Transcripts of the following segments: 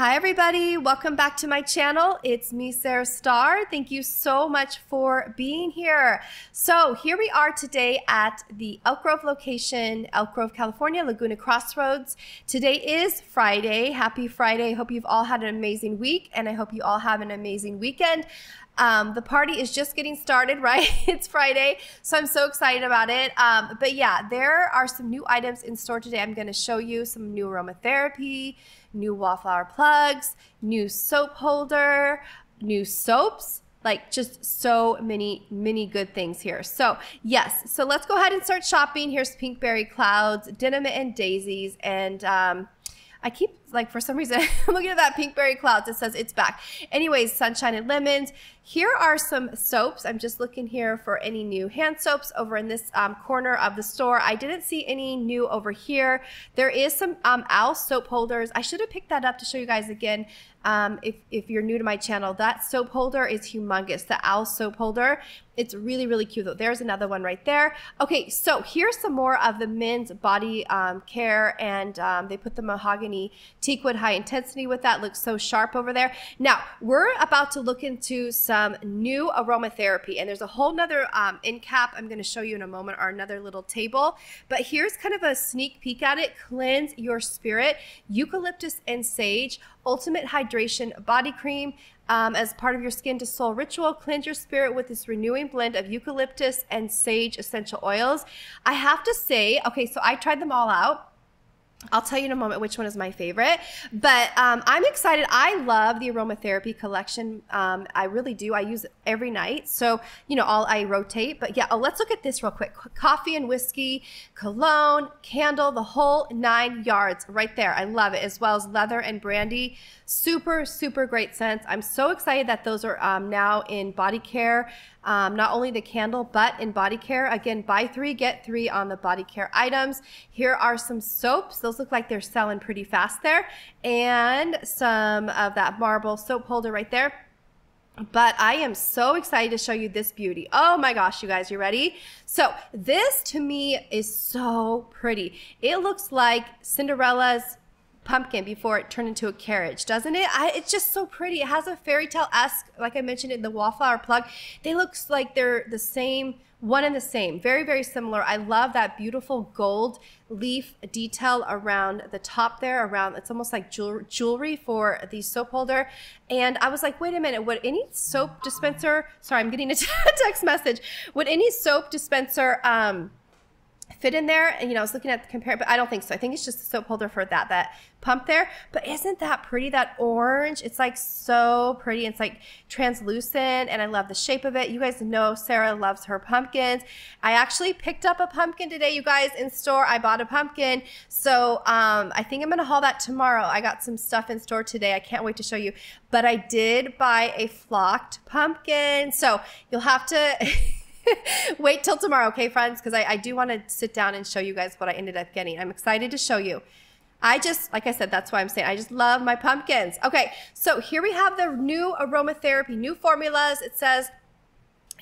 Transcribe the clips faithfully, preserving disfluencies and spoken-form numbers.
Hi everybody, welcome back to my channel. It's me, Sarah Starr. Thank you so much for being here. So here we are today at the Elk Grove location, Elk Grove, California, Laguna Crossroads. Today is Friday. Happy Friday. I hope you've all had an amazing week and I hope you all have an amazing weekend. Um, the party is just getting started, right? It's Friday, so I'm so excited about it. Um, but yeah, there are some new items in store today. I'm gonna show you some new aromatherapy, new Wallflower plugs, new soap holder, new soaps, like just so many, many good things here. So yes, so let's go ahead and start shopping. Here's Pinkberry Clouds, Denim and Daisies, and um, I keep, like, for some reason, looking at that Pinkberry Clouds. It says it's back. Anyways, Sunshine and Lemons. Here are some soaps. I'm just looking here for any new hand soaps over in this um, corner of the store. I didn't see any new over here. There is some um, owl soap holders. I should have picked that up to show you guys again. Um, if, if you're new to my channel, that soap holder is humongous, the owl soap holder. It's really, really cute though. There's another one right there. Okay, so here's some more of the men's body um, care, and um, they put the mahogany teakwood high intensity with that. Looks so sharp over there. Now, we're about to look into some new aromatherapy, and there's a whole nother um, end cap I'm gonna show you in a moment, or another little table, but here's kind of a sneak peek at it. Cleanse Your Spirit, eucalyptus and sage, ultimate hydration body cream. Um, as part of your skin to soul ritual, cleanse your spirit with this renewing blend of eucalyptus and sage essential oils. I have to say, okay, so I tried them all out. I'll tell you in a moment which one is my favorite, but um, I'm excited. I love the aromatherapy collection. Um, I really do. I use it every night. So, you know, all I rotate, but yeah, oh, let's look at this real quick. Coffee and whiskey, cologne, candle, the whole nine yards right there. I love it, as well as leather and brandy. Super, super great scents. I'm so excited that those are um, now in body care. Um, not only the candle, but in body care. Again, buy three, get three on the body care items. Here are some soaps. Those look like they're selling pretty fast there, and some of that marble soap holder right there. But I am so excited to show you this beauty. Oh my gosh, you guys, you ready? So this to me is so pretty. It looks like Cinderella's pumpkin before it turned into a carriage, doesn't it? I, it's just so pretty. It has a fairy tale-esque, like I mentioned in the Wallflower plug. They look like they're the same, one and the same, very, very similar. I love that beautiful gold leaf detail around the top there, around, it's almost like jewelry for the soap holder. And I was like, wait a minute, would any soap dispenser, sorry, I'm getting a text message, would any soap dispenser, um, fit in there? And, you know, I was looking at the compare, but I don't think so. I think it's just a soap holder for that, that pump there. But isn't that pretty, that orange? It's like so pretty. It's like translucent, and I love the shape of it. You guys know Sarah loves her pumpkins. I actually picked up a pumpkin today, you guys, in store. I bought a pumpkin. So um, I think I'm gonna haul that tomorrow. I got some stuff in store today. I can't wait to show you. But I did buy a flocked pumpkin. So you'll have to, wait till tomorrow, okay, friends? Because I, I do want to sit down and show you guys what I ended up getting. I'm excited to show you. I just, like I said, that's why I'm saying I just love my pumpkins. Okay, so here we have the new aromatherapy, new formulas, it says.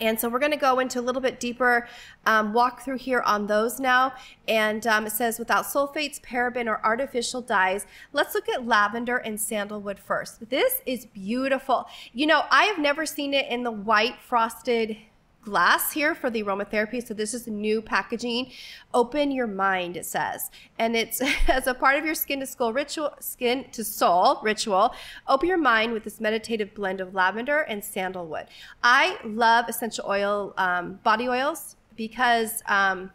And so we're going to go into a little bit deeper um, walkthrough here on those now. And um, it says without sulfates, paraben, or artificial dyes. Let's look at lavender and sandalwood first. This is beautiful. You know, I have never seen it in the white frosted glass here for the aromatherapy. So this is new packaging. Open your mind, it says, and it's as a part of your skin to soul ritual, skin to soul ritual, open your mind with this meditative blend of lavender and sandalwood. I love essential oil, um, body oils, because, um,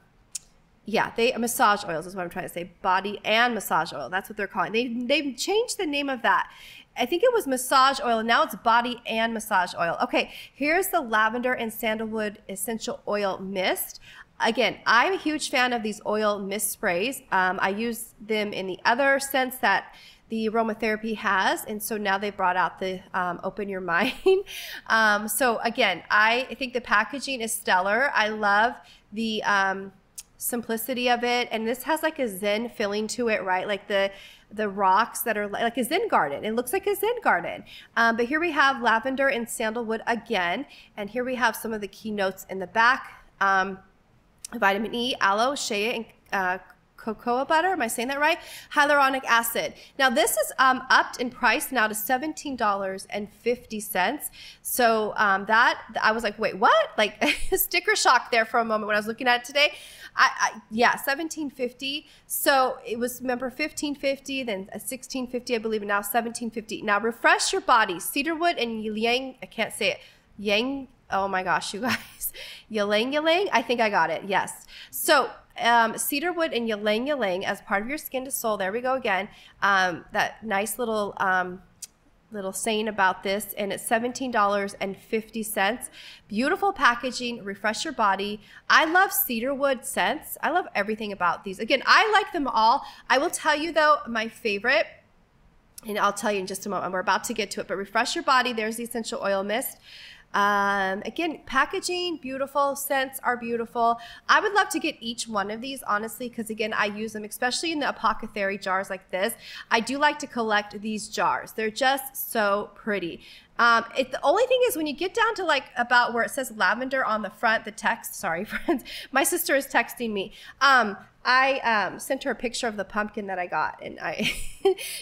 yeah, they massage oils is what I'm trying to say. Body and massage oil. That's what they're calling. They, they've changed the name of that. I think it was massage oil, and now it's body and massage oil. Okay, here's the lavender and sandalwood essential oil mist. Again, I'm a huge fan of these oil mist sprays. Um, I use them in the other sense that the aromatherapy has, and so now they brought out the um, Open Your Mind. um, so again, I think the packaging is stellar. I love the um, simplicity of it, and this has like a zen feeling to it, right? Like the the rocks that are like a zen garden. It looks like a zen garden. Um, but here we have lavender and sandalwood again. And here we have some of the key notes in the back. Um, vitamin E, aloe, shea, and uh, cocoa butter, am I saying that right? Hyaluronic acid. Now this is um, upped in price now to seventeen dollars and fifty cents. So um, that, I was like, wait, what? Like sticker shock there for a moment when I was looking at it today. I, I yeah, seventeen fifty. So it was, remember, fifteen fifty, then sixteen fifty, I believe, and now seventeen fifty. Now refresh your body, cedarwood and ylang, I can't say it, yang, oh my gosh, you guys, ylang ylang, I think I got it, yes. So um, cedarwood and ylang ylang as part of your skin to soul, there we go again, um, that nice little, um, little saying about this, and it's seventeen dollars and fifty cents. Beautiful packaging, refresh your body. I love cedarwood scents. I love everything about these. Again, I like them all. I will tell you though, my favorite, and I'll tell you in just a moment, we're about to get to it, but refresh your body, there's the essential oil mist. Um, again, packaging, beautiful, scents are beautiful. I would love to get each one of these, honestly, because again, I use them, especially in the apothecary jars like this. I do like to collect these jars. They're just so pretty. Um, it, the only thing is when you get down to like about where it says lavender on the front, the text, sorry friends, my sister is texting me. Um, I um, sent her a picture of the pumpkin that I got, and I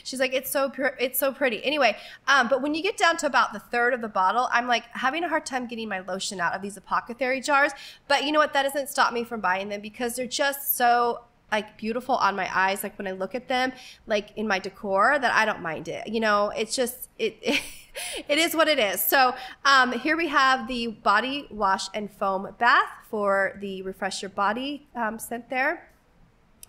she's like, it's so pr it's so pretty. Anyway, um, but when you get down to about the third of the bottle, I'm like having a hard time getting my lotion out of these apothecary jars. But you know what? That doesn't stop me from buying them because they're just so like beautiful on my eyes. Like when I look at them, like in my decor, that I don't mind it. You know, it's just it. it It is what it is. So um, here we have the body wash and foam bath for the refresh your body um, scent there.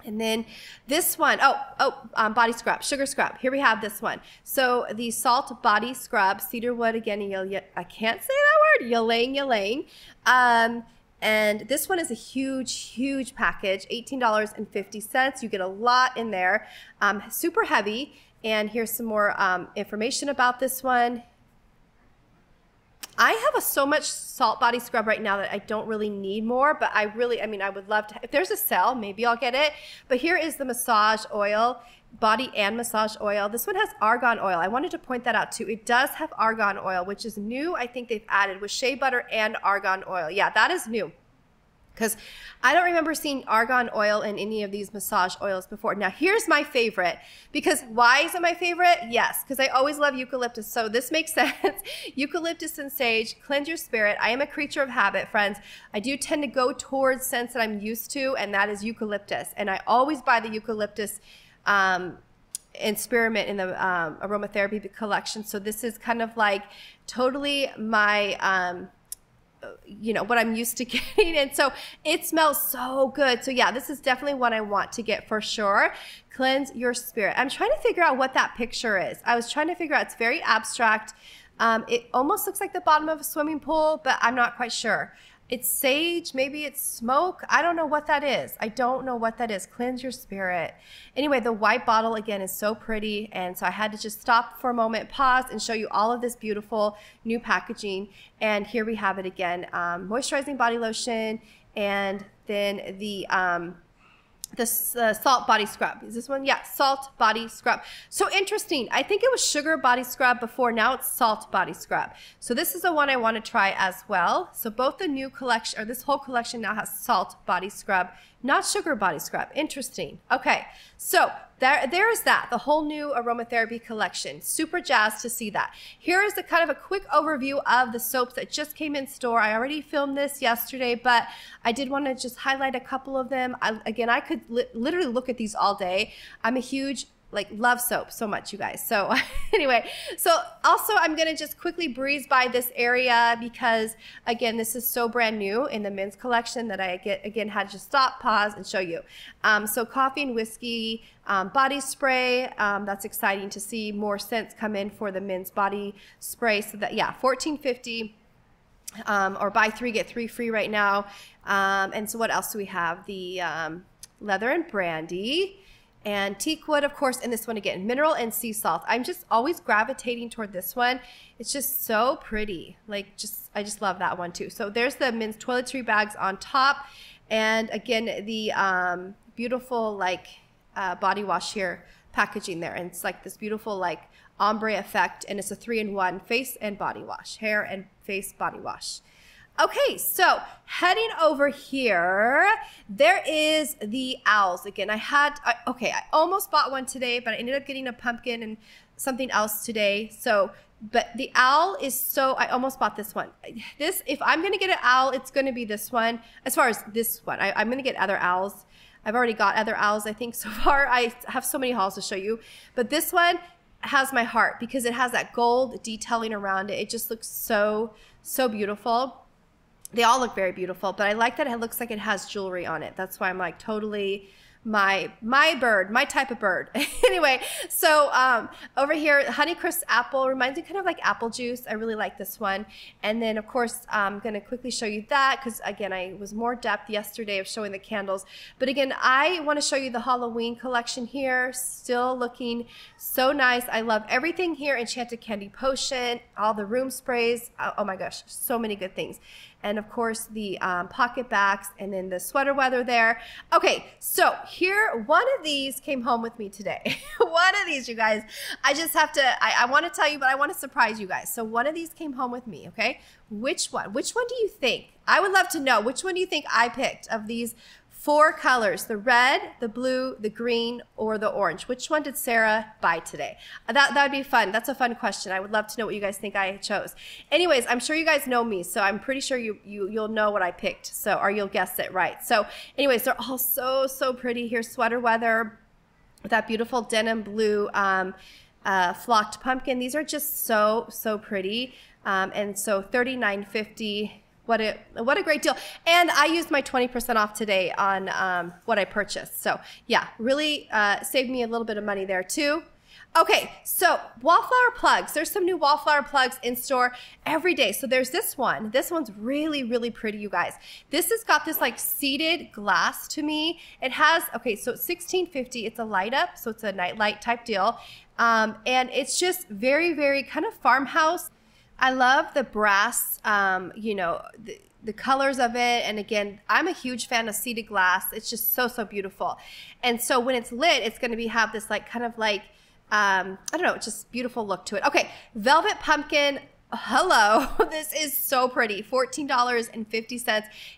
And then this one, oh, oh, um, body scrub, sugar scrub. Here we have this one. So the salt body scrub, cedarwood again, and I can't say that word, ylang ylang. Um, and this one is a huge, huge package, eighteen dollars and fifty cents. You get a lot in there, um, super heavy. And here's some more um, information about this one. I have a, so much salt body scrub right now that I don't really need more, but I really, I mean, I would love to, if there's a sale, maybe I'll get it. But here is the massage oil, body and massage oil. This one has argan oil. I wanted to point that out too. It does have argan oil, which is new. I think they've added with shea butter and argan oil. Yeah, that is new. Because I don't remember seeing argan oil in any of these massage oils before. Now, here's my favorite. Because why is it my favorite? Yes, because I always love eucalyptus. So this makes sense. Eucalyptus and sage, cleanse your spirit. I am a creature of habit, friends. I do tend to go towards scents that I'm used to, and that is eucalyptus. And I always buy the eucalyptus um, experiment in the um, aromatherapy collection. So this is kind of like totally my... Um, you know, what I'm used to getting. And so it smells so good. So yeah, this is definitely what I want to get for sure. Cleanse your spirit. I'm trying to figure out what that picture is. I was trying to figure out, it's very abstract. Um, it almost looks like the bottom of a swimming pool, but I'm not quite sure. It's sage, maybe it's smoke. I don't know what that is. I don't know what that is. Cleanse your spirit. Anyway, the white bottle again is so pretty. And so I had to just stop for a moment, pause, and show you all of this beautiful new packaging. And here we have it again, um, moisturizing body lotion, and then the um, the uh, salt body scrub. Is this one? Yeah, salt body scrub. So interesting. I think it was sugar body scrub before. Now it's salt body scrub. So this is the one I want to try as well. So both the new collection, or this whole collection now has salt body scrub, not sugar body scrub. Interesting. Okay. So there, there is that, the whole new aromatherapy collection. Super jazzed to see that. Here is the kind of a quick overview of the soaps that just came in store. I already filmed this yesterday, but I did want to just highlight a couple of them. I, again, I could li literally look at these all day. I'm a huge, like, love soap so much, you guys. So anyway, so also I'm gonna just quickly breeze by this area because again, this is so brand new in the men's collection that I get, again, had to stop, pause, and show you. Um, so coffee and whiskey, um, body spray, um, that's exciting to see more scents come in for the men's body spray. So that, yeah, fourteen fifty. Um, or buy three, get three free right now. Um, and so what else do we have? The um, leather and brandy, and teakwood, of course, and this one again, mineral and sea salt. I'm just always gravitating toward this one. It's just so pretty. Like, just, I just love that one too. So there's the men's toiletry bags on top. And again, the um, beautiful like uh, body wash here, packaging there. And it's like this beautiful like ombre effect. And it's a three in one face and body wash, hair and face body wash. Okay, so heading over here, there is the owls. Again, I had, I, okay, I almost bought one today, but I ended up getting a pumpkin and something else today. So, but the owl is so, I almost bought this one. This, if I'm gonna get an owl, it's gonna be this one. As far as this one, I, I'm gonna get other owls. I've already got other owls, I think, so far. I have so many hauls to show you, but this one has my heart because it has that gold detailing around it. It just looks so, so beautiful. They all look very beautiful, but I like that it looks like it has jewelry on it. That's why I'm like, totally my my bird, my type of bird. Anyway, so um, over here, Honeycrisp Apple reminds me kind of like apple juice. I really like this one. And then of course, I'm gonna quickly show you that because again, I was more depth yesterday of showing the candles. But again, I wanna show you the Halloween collection here, still looking so nice. I love everything here, Enchanted Candy Potion, all the room sprays. Oh my gosh, so many good things. And of course the um, pocket backs and then the sweater weather there. Okay, so here, one of these came home with me today. One of these, you guys, I just have to, I, I wanna tell you, but I wanna surprise you guys. So one of these came home with me, okay? Which one, which one do you think? I would love to know, which one do you think I picked of these four colors, the red, the blue, the green, or the orange? Which one did Sarah buy today? That that would be fun. That's a fun question. I would love to know what you guys think I chose. Anyways, I'm sure you guys know me, so I'm pretty sure you, you, you'll know what I picked, so or you'll guess it right. So anyways, they're all so, so pretty. Here's sweater weather with that beautiful denim blue um, uh, flocked pumpkin. These are just so, so pretty. Um, and so thirty-nine fifty. What a, what a great deal. And I used my twenty percent off today on um, what I purchased. So yeah, really uh, saved me a little bit of money there too. Okay, so Wallflower plugs. There's some new Wallflower plugs in store every day. So there's this one. This one's really, really pretty, you guys. This has got this like seeded glass to me. It has, okay, so it's sixteen fifty. It's a light up, so it's a night light type deal. Um, and it's just very, very kind of farmhouse. I love the brass, um, you know, the, the colors of it. And again, I'm a huge fan of seeded glass. It's just so, so beautiful. And so when it's lit, it's going to be have this like kind of like, um, I don't know, just beautiful look to it. Okay, velvet pumpkin. Hello, this is so pretty. fourteen fifty.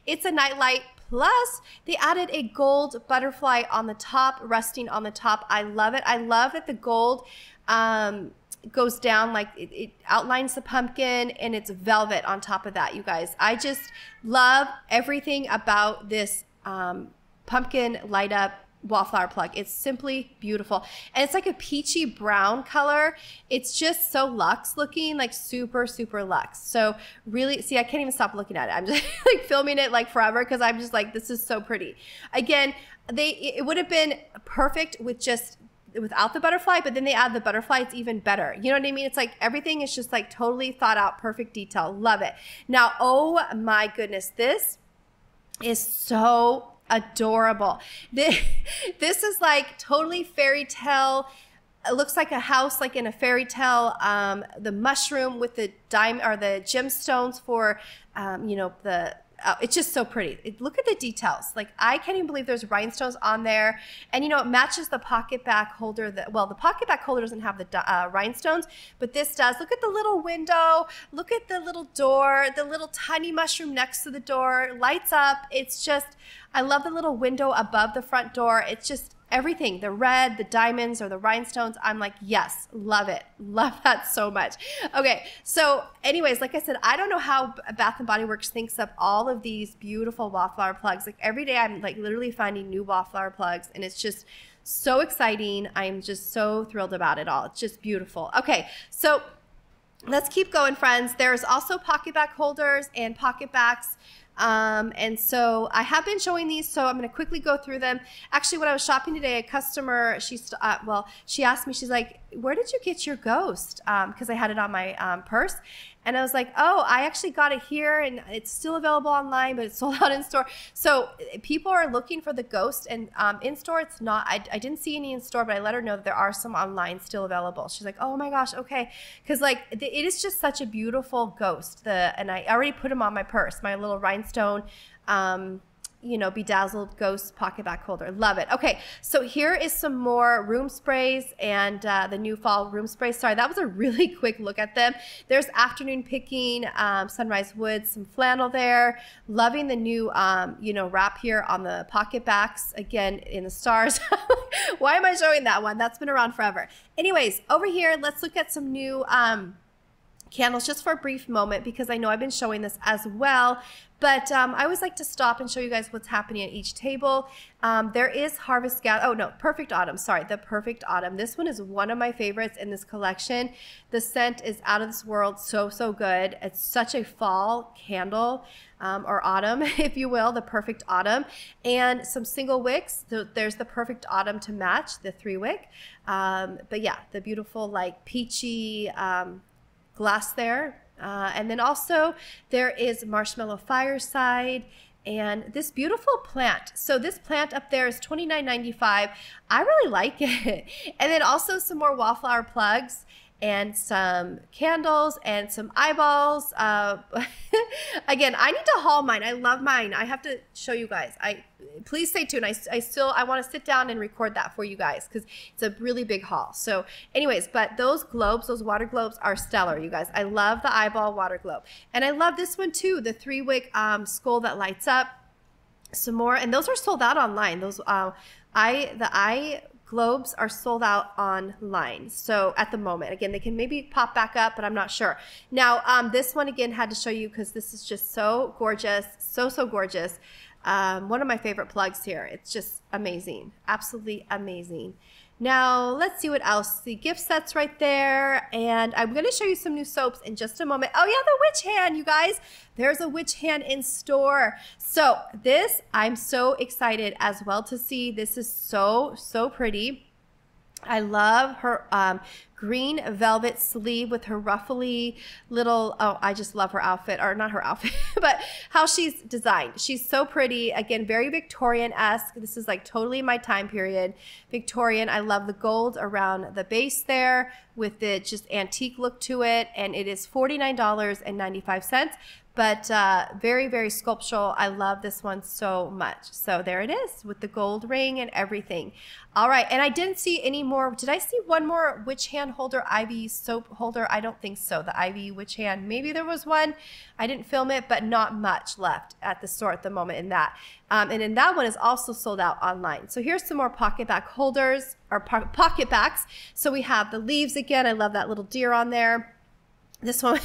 It's a nightlight. Plus, they added a gold butterfly on the top, resting on the top. I love it. I love that the gold um, goes down, like it, it outlines the pumpkin, and it's velvet on top of that, you guys. I just love everything about this um, pumpkin light up Wallflower plug. It's simply beautiful. And it's like a peachy brown color. It's just so luxe looking, like super, super luxe. So really, see, I can't even stop looking at it. I'm just like filming it like forever because I'm just like, this is so pretty. Again, they it would have been perfect with just without the butterfly, but then they add the butterfly, it's even better. You know what I mean? It's like everything is just like totally thought out, perfect detail. Love it. Now, oh my goodness, this is so adorable. This, this is like totally fairy tale. It looks like a house, like in a fairy tale. Um, the mushroom with the dime or the gemstones for, um, you know, the Uh, it's just so pretty. It, look at the details. Like I can't even believe there's rhinestones on there. And you know, it matches the pocket back holder. That, well, the pocket back holder doesn't have the uh, rhinestones, but this does. Look at the little window. Look at the little door, the little tiny mushroom next to the door. Lights up. It's just, I love the little window above the front door. It's just everything, the red, the diamonds, or the rhinestones. I'm like, yes, love it. Love that so much. Okay, so anyways, like I said, I don't know how Bath and Body Works thinks up all of these beautiful Wallflower plugs. Like every day I'm like literally finding new Wallflower plugs, and it's just so exciting. I'm just so thrilled about it all. It's just beautiful. Okay, so let's keep going, friends. There's also pocket back holders and pocket backs. Um, and so I have been showing these, so I'm going to quickly go through them. Actually, when I was shopping today, a customer, she's, uh, well, she asked me, she's like, where did you get your ghost? Um, cause I had it on my, um, purse. And I was like, oh, I actually got it here and it's still available online, but it's sold out in store. So people are looking for the ghost, and um, in store it's not. I, I didn't see any in store, but I let her know that there are some online still available. She's like, oh my gosh, okay. Because like the, it is just such a beautiful ghost. The And I already put them on my purse, my little rhinestone um, you know, Bedazzled Ghost Pocket Back Holder. Love it. Okay, so here is some more room sprays and uh, the new fall room sprays. Sorry, that was a really quick look at them. There's Afternoon Picking, um, Sunrise Woods, some flannel there. Loving the new, um, you know, wrap here on the pocket backs. Again, in the stars. Why am I showing that one? That's been around forever. Anyways, over here, let's look at some new um, candles just for a brief moment, because I know I've been showing this as well. But um, I always like to stop and show you guys what's happening at each table. Um, there is Harvest Gather. Oh, no, Perfect Autumn. Sorry, the Perfect Autumn. This one is one of my favorites in this collection. The scent is out of this world. So, so good. It's such a fall candle, um, or autumn, if you will, the Perfect Autumn. And some single wicks. There's the Perfect Autumn to match, the three wick. Um, but yeah, the beautiful, like, peachy um, glass there. Uh, and then also there is Marshmallow Fireside and this beautiful plant. So this plant up there is twenty-nine ninety-five. I really like it. And then also some more Wallflower plugs and some candles and some eyeballs. Uh, again, I need to haul mine. I love mine. I have to show you guys. I please stay tuned. I, I still I want to sit down and record that for you guys because it's a really big haul. So, anyways, but those globes, those water globes, are stellar, you guys. I love the eyeball water globe, and I love this one too. The three wick um, skull that lights up. Some more, and those are sold out online. Those uh, I the eye. globes are sold out online. So at the moment, again, they can maybe pop back up, but I'm not sure. Now, um, this one again had to show you because this is just so gorgeous. So, so gorgeous. Um, one of my favorite plugs here. It's just amazing. Absolutely amazing. Now let's see what else. The gift set's right there. And I'm going to show you some new soaps in just a moment. Oh yeah, the witch hand, you guys. There's a witch hand in store. So this, I'm so excited as well to see. This is so, so pretty. I love her um, green velvet sleeve with her ruffly little, oh, I just love her outfit, or not her outfit, but how she's designed. She's so pretty. Again, very Victorian-esque. This is like totally my time period. Victorian. I love the gold around the base there with the just antique look to it. And it is forty-nine ninety-five. But uh, very, very sculptural. I love this one so much. So there it is with the gold ring and everything. All right, and I didn't see any more. Did I see one more witch hand holder, Ivy soap holder? I don't think so, the Ivy witch hand. Maybe there was one. I didn't film it, but not much left at the store at the moment in that. Um, and then that one is also sold out online. So here's some more pocket back holders, or po pocket backs. So we have the leaves again. I love that little deer on there. This one,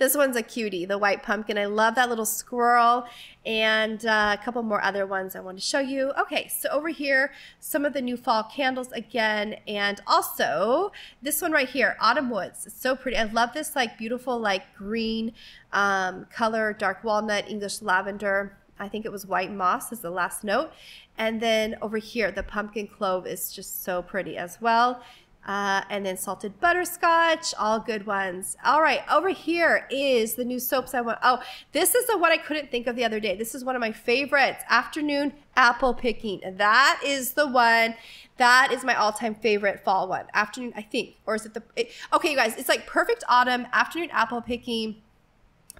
this one's a cutie, the white pumpkin. I love that little squirrel, and uh, a couple more other ones I want to show you. Okay, so over here, some of the new fall candles again, and also this one right here, Autumn Woods. It's so pretty. I love this like beautiful like green um, color, dark walnut, English lavender. I think it was white moss is the last note. And then over here, the pumpkin clove is just so pretty as well. Uh, and then salted butterscotch, all good ones. All right, over here is the new soaps I want. Oh, this is the one I couldn't think of the other day. This is one of my favorites, Afternoon Apple Picking. That is the one. That is my all-time favorite fall one. Afternoon, I think, or is it the, it, okay, you guys, it's like Perfect Autumn, Afternoon Apple Picking,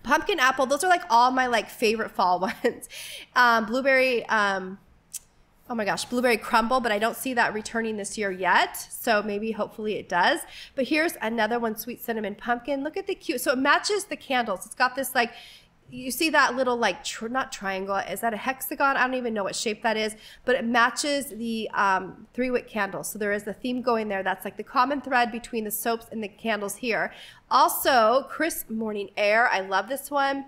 Pumpkin Apple. Those are like all my like favorite fall ones. Um, blueberry, um, oh my gosh, Blueberry Crumble, but I don't see that returning this year yet. So maybe hopefully it does. But here's another one, Sweet Cinnamon Pumpkin. Look at the cute, so it matches the candles. It's got this like, you see that little like, tr not triangle, is that a hexagon? I don't even know what shape that is, but it matches the um, three wick candles. So there is the theme going there. That's like the common thread between the soaps and the candles here. Also, Crisp Morning Air. I love this one.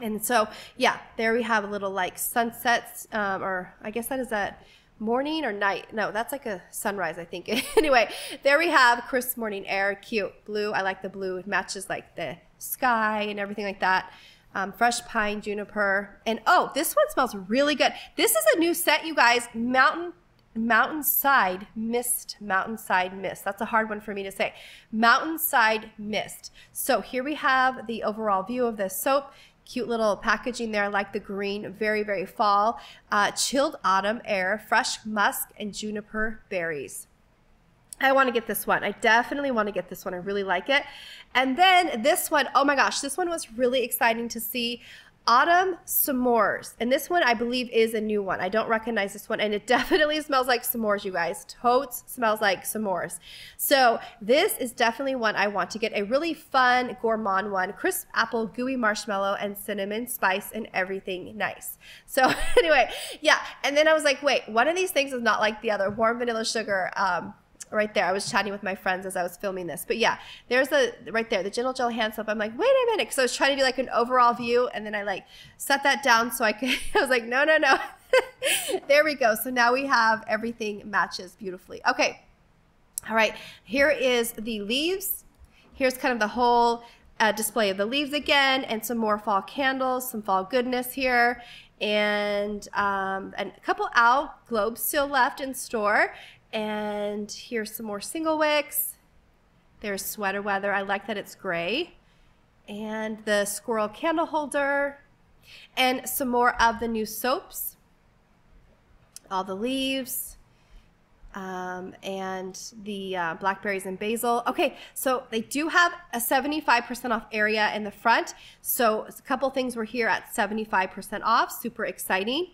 And so, yeah, there we have a little like sunsets, um, or I guess that is that morning or night. No, that's like a sunrise, I think. Anyway, there we have Crisp Morning Air, cute blue. I like the blue. It matches like the sky and everything like that. Um, fresh pine, juniper. And oh, this one smells really good. This is a new scent, you guys. Mountain Mountainside Mist, Mountainside Mist. That's a hard one for me to say. Mountainside Mist. So here we have the overall view of the soap. Cute little packaging there, like the green, very, very fall. Uh, chilled Autumn Air, fresh musk and juniper berries. I want to get this one. I definitely want to get this one. I really like it. And then this one, oh my gosh, this one was really exciting to see. Autumn S'mores. And this one I believe is a new one. I don't recognize this one, and it definitely smells like s'mores, you guys. Totes smells like s'mores. So this is definitely one I want to get, a really fun gourmand one. Crisp apple, gooey marshmallow, and cinnamon spice, and everything nice. So anyway, yeah. And then I was like, wait, one of these things is not like the other. Warm vanilla sugar, um, right there. I was chatting with my friends as I was filming this. But yeah, there's the, right there, the Gentle Gel Hand Soap. I'm like, wait a minute, because I was trying to do like an overall view, and then I like set that down so I could, I was like, no, no, no. There we go. So now we have everything matches beautifully. Okay. All right. Here is the leaves. Here's kind of the whole uh, display of the leaves again, and some more fall candles, some fall goodness here, and, um, and a couple out. Globes still left in store. And here's some more single wicks. There's sweater weather. I like that it's gray. And the squirrel candle holder. And some more of the new soaps. All the leaves. Um, and the uh, blackberries and basil. Okay, so they do have a seventy-five percent off area in the front. So a couple things were here at seventy-five percent off. Super exciting.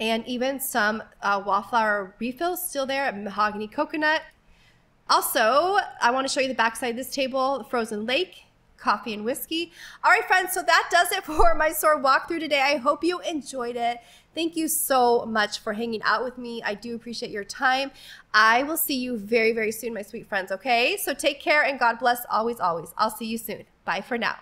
And even some uh, wallflower refills still there, mahogany coconut. Also, I want to show you the backside of this table, the frozen lake, coffee and whiskey. All right, friends, so that does it for my store walkthrough today. I hope you enjoyed it. Thank you so much for hanging out with me. I do appreciate your time. I will see you very, very soon, my sweet friends, okay? So take care and God bless always, always. I'll see you soon. Bye for now.